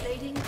Translating to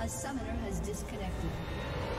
a summoner has disconnected.